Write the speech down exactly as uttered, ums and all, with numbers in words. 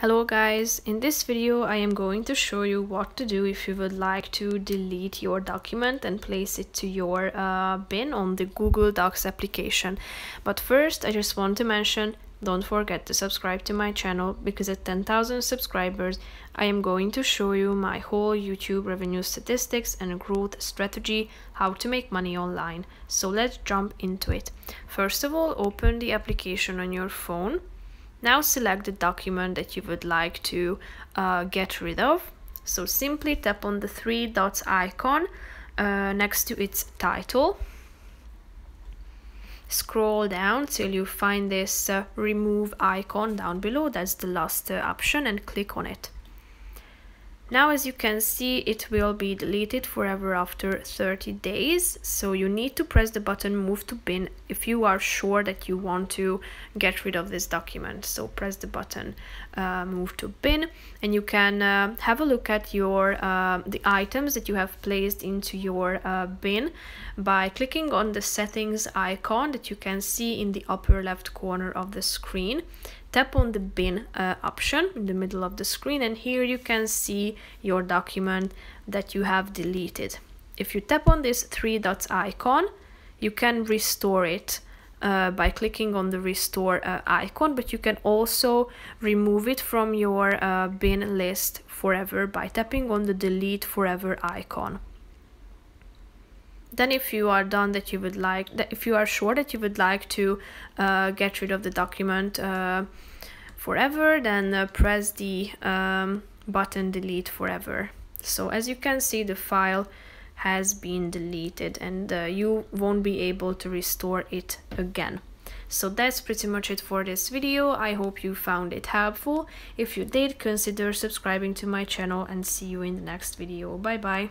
Hello guys, in this video I am going to show you what to do if you would like to delete your document and place it to your uh, bin on the Google Docs application. But first I just want to mention, don't forget to subscribe to my channel, because at ten thousand subscribers I am going to show you my whole YouTube revenue statistics and growth strategy, how to make money online. So let's jump into it. First of all, open the application on your phone. Now select the document that you would like to uh, get rid of. So simply tap on the three dots icon uh, next to its title. Scroll down till you find this uh, remove icon down below. That's the last uh, option, and click on it. Now, as you can see, it will be deleted forever after thirty days. So you need to press the button move to bin if you are sure that you want to get rid of this document. So press the button uh, move to bin, and you can uh, have a look at your uh, the items that you have placed into your uh, bin by clicking on the settings icon that you can see in the upper left corner of the screen. Tap on the bin uh, option in the middle of the screen, and here you can see your document that you have deleted. If you tap on this three dots icon, you can restore it uh, by clicking on the restore uh, icon, but you can also remove it from your uh, bin list forever by tapping on the delete forever icon. Then if you are done that you would like that if you are sure that you would like to uh, get rid of the document uh, forever, then uh, press the um, button delete forever. So as you can see, the file has been deleted, and uh, you won't be able to restore it again. So that's pretty much it for this video. I hope you found it helpful. If you did, consider subscribing to my channel, and see you in the next video. Bye bye.